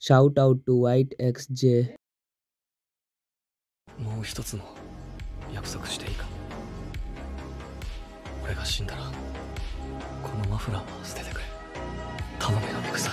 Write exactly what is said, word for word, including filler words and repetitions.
Shout out to White エックスジェイ. もう一つの約束していいか。俺が死んだらこのマフラーを捨ててくれ。頼むよミクさん。